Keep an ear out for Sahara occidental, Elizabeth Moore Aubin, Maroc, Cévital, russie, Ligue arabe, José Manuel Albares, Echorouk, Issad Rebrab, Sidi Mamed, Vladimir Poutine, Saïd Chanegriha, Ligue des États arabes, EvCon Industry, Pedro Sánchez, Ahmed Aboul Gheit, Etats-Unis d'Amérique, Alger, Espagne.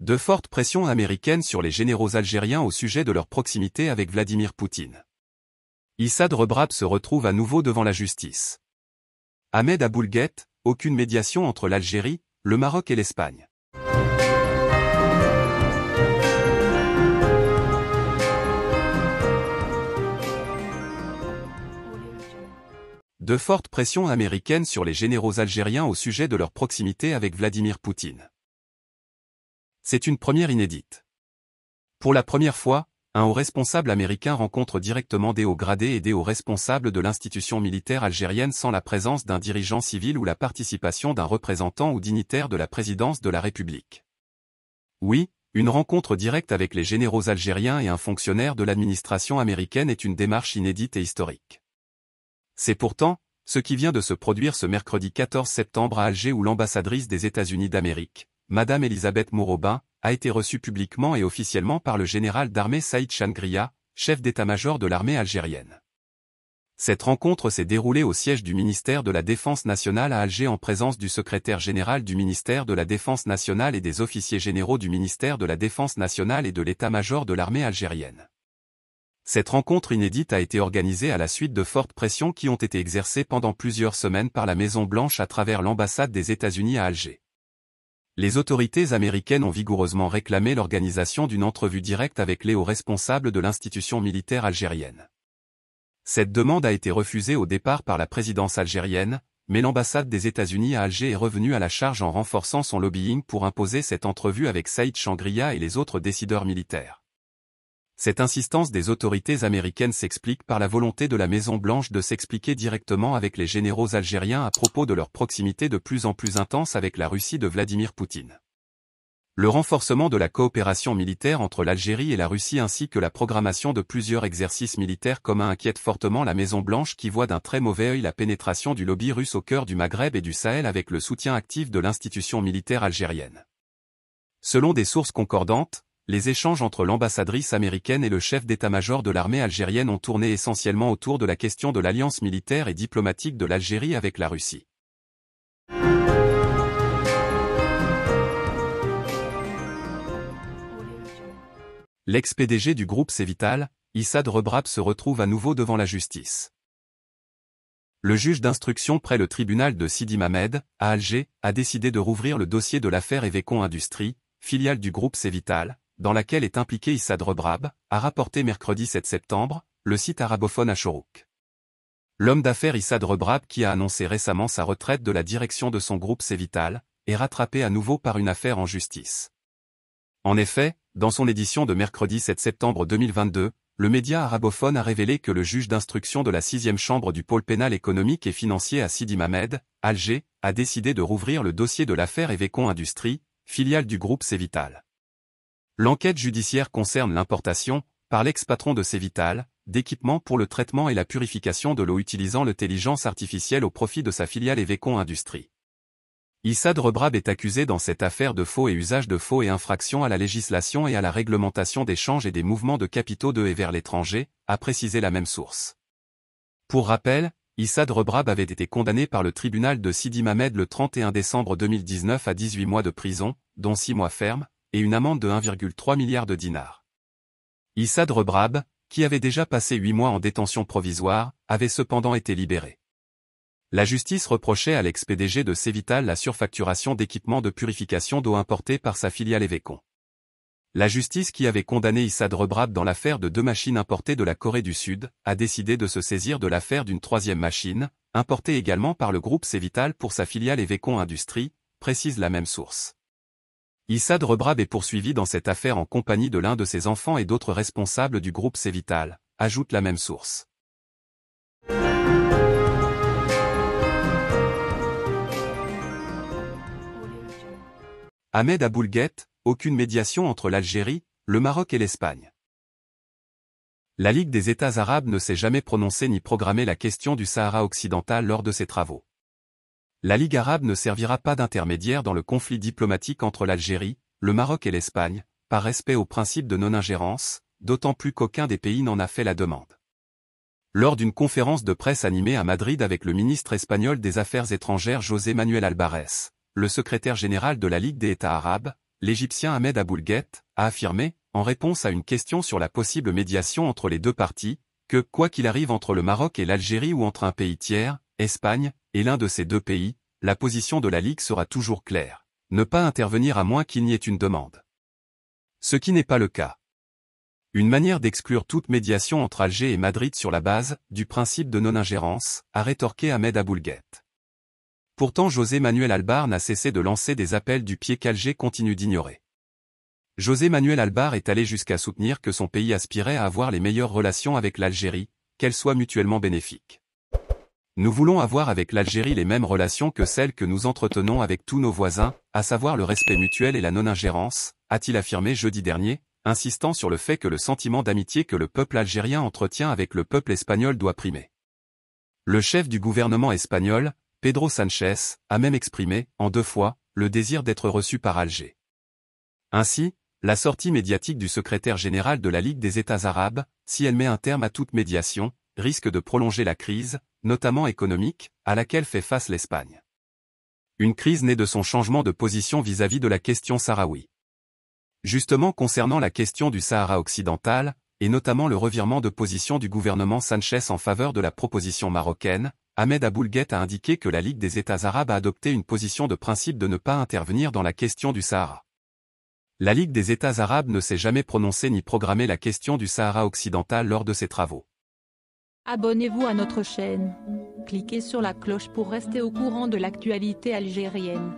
de fortes pressions américaines sur les généraux algériens au sujet de leur proximité avec Vladimir Poutine. Issad Rebrab se retrouve à nouveau devant la justice. Ahmed Aboul Gheit, aucune médiation entre l'Algérie, le Maroc et l'Espagne. De fortes pressions américaines sur les généraux algériens au sujet de leur proximité avec Vladimir Poutine. C'est une première inédite. Pour la première fois, un haut responsable américain rencontre directement des hauts gradés et des hauts responsables de l'institution militaire algérienne sans la présence d'un dirigeant civil ou la participation d'un représentant ou dignitaire de la présidence de la République. Oui, une rencontre directe avec les généraux algériens et un fonctionnaire de l'administration américaine est une démarche inédite et historique. C'est pourtant ce qui vient de se produire ce mercredi 14 septembre à Alger où l'ambassadrice des États-Unis d'Amérique, Madame Elizabeth Moore Aubin, a été reçue publiquement et officiellement par le général d'armée Saïd Chanegriha, chef d'état-major de l'armée algérienne. Cette rencontre s'est déroulée au siège du ministère de la Défense nationale à Alger en présence du secrétaire général du ministère de la Défense nationale et des officiers généraux du ministère de la Défense nationale et de l'état-major de l'armée algérienne. Cette rencontre inédite a été organisée à la suite de fortes pressions qui ont été exercées pendant plusieurs semaines par la Maison-Blanche à travers l'ambassade des États-Unis à Alger. Les autorités américaines ont vigoureusement réclamé l'organisation d'une entrevue directe avec les hauts responsables de l'institution militaire algérienne. Cette demande a été refusée au départ par la présidence algérienne, mais l'ambassade des États-Unis à Alger est revenue à la charge en renforçant son lobbying pour imposer cette entrevue avec Saïd Chanegriha et les autres décideurs militaires. Cette insistance des autorités américaines s'explique par la volonté de la Maison-Blanche de s'expliquer directement avec les généraux algériens à propos de leur proximité de plus en plus intense avec la Russie de Vladimir Poutine. Le renforcement de la coopération militaire entre l'Algérie et la Russie ainsi que la programmation de plusieurs exercices militaires communs inquiète fortement la Maison-Blanche qui voit d'un très mauvais œil la pénétration du lobby russe au cœur du Maghreb et du Sahel avec le soutien actif de l'institution militaire algérienne. Selon des sources concordantes, les échanges entre l'ambassadrice américaine et le chef d'état-major de l'armée algérienne ont tourné essentiellement autour de la question de l'alliance militaire et diplomatique de l'Algérie avec la Russie. L'ex-PDG du groupe Cévital, Issad Rebrab se retrouve à nouveau devant la justice. Le juge d'instruction près le tribunal de Sidi Mamed, à Alger, a décidé de rouvrir le dossier de l'affaire EvCon Industry, filiale du groupe Cévital, dans laquelle est impliqué Issad Rebrab, a rapporté mercredi 7 septembre, le site arabophone Echorouk. L'homme d'affaires Issad Rebrab qui a annoncé récemment sa retraite de la direction de son groupe Cévital, est rattrapé à nouveau par une affaire en justice. En effet, dans son édition de mercredi 7 septembre 2022, le média arabophone a révélé que le juge d'instruction de la 6e chambre du pôle pénal économique et financier à Sidi Mamed, Alger, a décidé de rouvrir le dossier de l'affaire EvCon Industry, filiale du groupe Cévital. L'enquête judiciaire concerne l'importation, par l'ex-patron de Cévital, d'équipements pour le traitement et la purification de l'eau utilisant l'intelligence artificielle au profit de sa filiale EvCon Industry. Issad Rebrab est accusé dans cette affaire de faux et usage de faux et infraction à la législation et à la réglementation d'échanges et des mouvements de capitaux de et vers l'étranger, a précisé la même source. Pour rappel, Issad Rebrab avait été condamné par le tribunal de Sidi Mamed le 31 décembre 2019 à 18 mois de prison, dont 6 mois ferme, et une amende de 1,3 milliard de dinars. Issad Rebrab, qui avait déjà passé 8 mois en détention provisoire, avait cependant été libéré. La justice reprochait à l'ex-PDG de Cévital la surfacturation d'équipements de purification d'eau importés par sa filiale EvCon. La justice qui avait condamné Issad Rebrab dans l'affaire de 2 machines importées de la Corée du Sud, a décidé de se saisir de l'affaire d'une 3e machine, importée également par le groupe Cévital pour sa filiale EvCon Industry, précise la même source. Issad Rebrab est poursuivi dans cette affaire en compagnie de l'un de ses enfants et d'autres responsables du groupe Cévital, ajoute la même source. Ahmed Aboul Gheit, aucune médiation entre l'Algérie, le Maroc et l'Espagne. La Ligue des États arabes ne s'est jamais prononcée ni programmée la question du Sahara occidental lors de ses travaux. La Ligue arabe ne servira pas d'intermédiaire dans le conflit diplomatique entre l'Algérie, le Maroc et l'Espagne, par respect au principe de non-ingérence, d'autant plus qu'aucun des pays n'en a fait la demande. Lors d'une conférence de presse animée à Madrid avec le ministre espagnol des Affaires étrangères José Manuel Albares, le secrétaire général de la Ligue des États arabes, l'Égyptien Ahmed Aboul Gheit a affirmé, en réponse à une question sur la possible médiation entre les deux parties, que, quoi qu'il arrive entre le Maroc et l'Algérie ou entre un pays tiers, Espagne, et l'un de ces deux pays, la position de la Ligue sera toujours claire. Ne pas intervenir à moins qu'il n'y ait une demande. Ce qui n'est pas le cas. Une manière d'exclure toute médiation entre Alger et Madrid sur la base du principe de non-ingérence, a rétorqué Ahmed Aboul Gheit. Pourtant José Manuel Albares n'a cessé de lancer des appels du pied qu'Alger continue d'ignorer. José Manuel Albares est allé jusqu'à soutenir que son pays aspirait à avoir les meilleures relations avec l'Algérie, qu'elles soient mutuellement bénéfiques. Nous voulons avoir avec l'Algérie les mêmes relations que celles que nous entretenons avec tous nos voisins, à savoir le respect mutuel et la non-ingérence, a-t-il affirmé jeudi dernier, insistant sur le fait que le sentiment d'amitié que le peuple algérien entretient avec le peuple espagnol doit primer. Le chef du gouvernement espagnol, Pedro Sánchez, a même exprimé, en deux fois, le désir d'être reçu par Alger. Ainsi, la sortie médiatique du secrétaire général de la Ligue des États arabes, si elle met un terme à toute médiation, risque de prolonger la crise, notamment économique, à laquelle fait face l'Espagne. Une crise née de son changement de position vis-à-vis de la question sahraoui. Justement concernant la question du Sahara occidental, et notamment le revirement de position du gouvernement Sánchez en faveur de la proposition marocaine, Ahmed Aboul Gheit a indiqué que la Ligue des États arabes a adopté une position de principe de ne pas intervenir dans la question du Sahara. La Ligue des États arabes ne s'est jamais prononcée ni programmée la question du Sahara occidental lors de ses travaux. Abonnez-vous à notre chaîne. Cliquez sur la cloche pour rester au courant de l'actualité algérienne.